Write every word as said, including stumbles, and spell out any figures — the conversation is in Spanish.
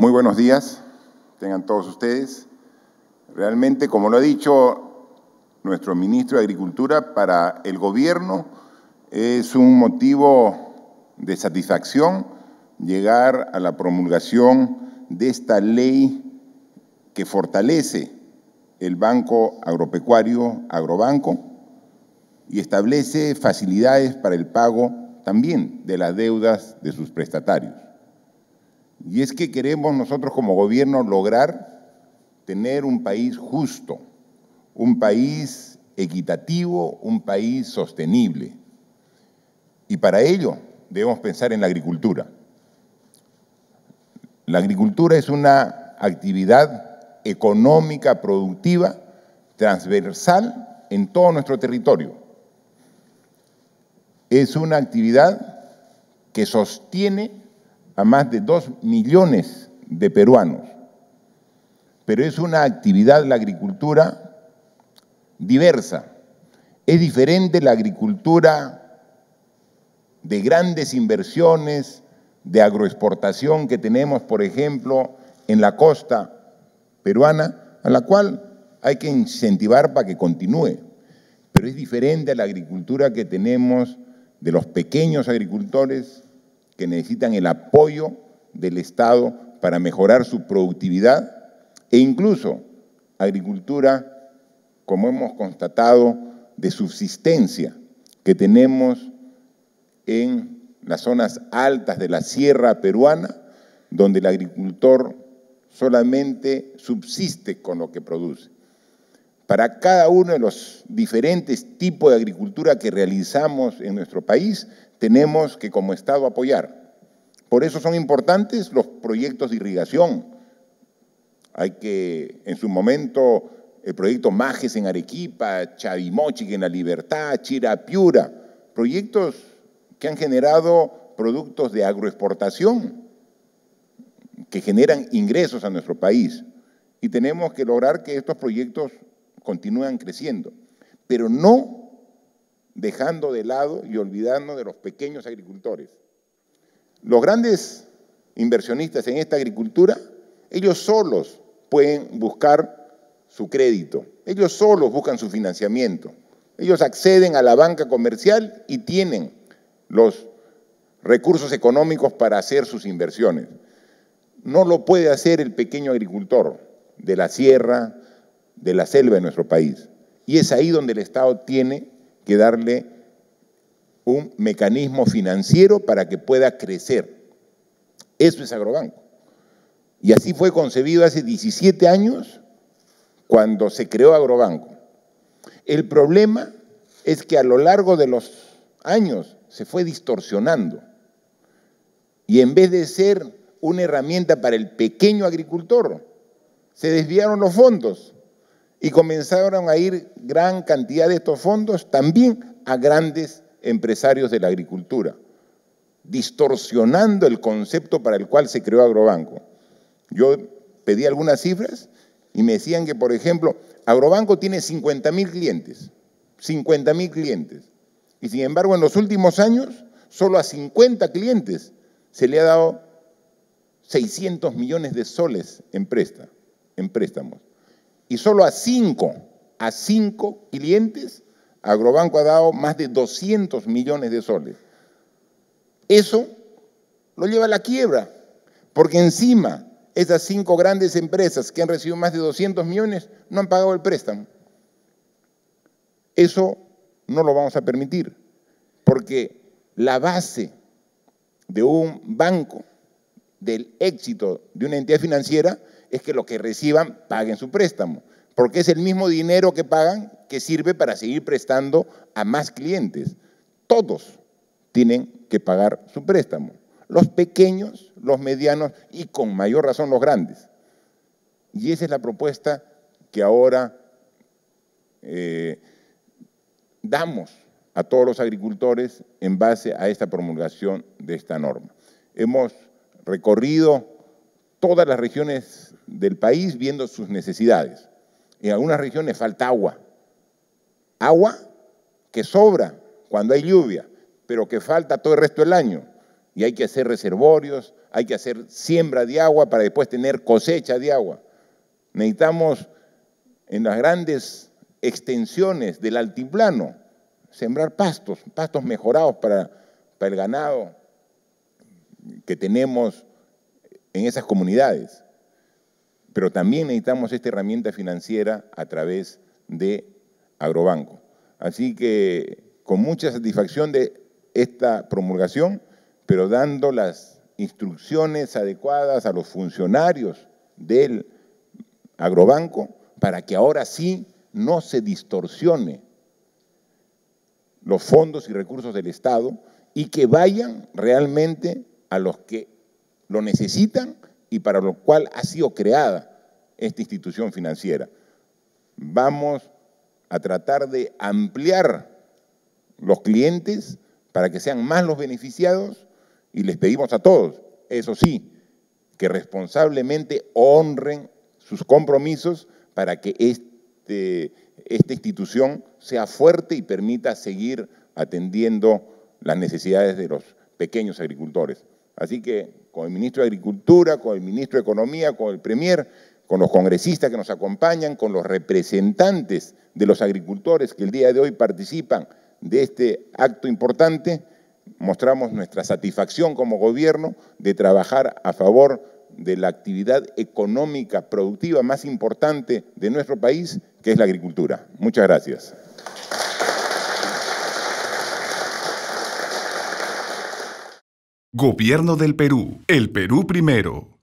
Muy buenos días, tengan todos ustedes. Realmente, como lo ha dicho nuestro ministro de Agricultura, para el gobierno es un motivo de satisfacción llegar a la promulgación de esta ley que fortalece el Banco Agropecuario, Agrobanco, y establece facilidades para el pago también de las deudas de sus prestatarios. Y es que queremos nosotros como gobierno lograr tener un país justo, un país equitativo, un país sostenible. Y para ello debemos pensar en la agricultura. La agricultura es una actividad económica productiva transversal en todo nuestro territorio. Es una actividad que sostiene a más de dos millones de peruanos, pero es una actividad, la agricultura, diversa. Es diferente la agricultura de grandes inversiones, de agroexportación que tenemos, por ejemplo, en la costa peruana, a la cual hay que incentivar para que continúe. Pero es diferente a la agricultura que tenemos de los pequeños agricultores que necesitan el apoyo del Estado para mejorar su productividad e incluso agricultura, como hemos constatado, de subsistencia que tenemos en las zonas altas de la sierra peruana, donde el agricultor solamente subsiste con lo que produce. Para cada uno de los diferentes tipos de agricultura que realizamos en nuestro país, tenemos que como Estado apoyar. Por eso son importantes los proyectos de irrigación. Hay que, en su momento, el proyecto Majes en Arequipa, Chavimochic en La Libertad, Chirapiura, proyectos que han generado productos de agroexportación, que generan ingresos a nuestro país. Y tenemos que lograr que estos proyectos continúen creciendo, pero no dejando de lado y olvidándonos de los pequeños agricultores. Los grandes inversionistas en esta agricultura, ellos solos pueden buscar su crédito, ellos solos buscan su financiamiento, ellos acceden a la banca comercial y tienen los recursos económicos para hacer sus inversiones. No lo puede hacer el pequeño agricultor de la sierra, de la selva de nuestro país. Y es ahí donde el Estado tiene que darle un mecanismo financiero para que pueda crecer. Eso es Agrobanco. Y así fue concebido hace diecisiete años cuando se creó Agrobanco. El problema es que a lo largo de los años se fue distorsionando y en vez de ser una herramienta para el pequeño agricultor, se desviaron los fondos y comenzaron a ir gran cantidad de estos fondos también a grandes empresarios de la agricultura, distorsionando el concepto para el cual se creó Agrobanco. Yo pedí algunas cifras y me decían que, por ejemplo, Agrobanco tiene cincuenta mil clientes, cincuenta mil clientes. Y sin embargo, en los últimos años, solo a cincuenta clientes se le ha dado seiscientos millones de soles en, presta, en préstamos. Y solo a cinco, a cinco clientes, Agrobanco ha dado más de doscientos millones de soles. Eso lo lleva a la quiebra, porque encima esas cinco grandes empresas que han recibido más de doscientos millones no han pagado el préstamo. Eso no lo vamos a permitir, porque la base de un banco, del éxito de una entidad financiera, es que los que reciban paguen su préstamo, porque es el mismo dinero que pagan que sirve para seguir prestando a más clientes. Todos tienen que pagar su préstamo, los pequeños, los medianos y con mayor razón los grandes. Y esa es la propuesta que ahora eh, damos a todos los agricultores en base a esta promulgación de esta norma. Hemos recorrido todas las regiones del país viendo sus necesidades. En algunas regiones falta agua, agua que sobra cuando hay lluvia, pero que falta todo el resto del año. y hay que hacer reservorios, hay que hacer siembra de agua para después tener cosecha de agua. Necesitamos en las grandes extensiones del altiplano sembrar pastos, pastos mejorados para, para el ganado que tenemos en esas comunidades. Pero también necesitamos esta herramienta financiera a través de Agrobanco. Así que con mucha satisfacción de esta promulgación, pero dando las instrucciones adecuadas a los funcionarios del Agrobanco para que ahora sí no se distorsione los fondos y recursos del Estado y que vayan realmente a los que lo necesitan y para lo cual ha sido creada esta institución financiera. Vamos a tratar de ampliar los clientes para que sean más los beneficiados y les pedimos a todos, eso sí, que responsablemente honren sus compromisos para que este, esta institución sea fuerte y permita seguir atendiendo las necesidades de los pequeños agricultores. Así que con el ministro de Agricultura, con el ministro de Economía, con el Premier, con los congresistas que nos acompañan, con los representantes de los agricultores que el día de hoy participan de este acto importante, mostramos nuestra satisfacción como gobierno de trabajar a favor de la actividad económica productiva más importante de nuestro país, que es la agricultura. Muchas gracias. Gobierno del Perú. El Perú primero.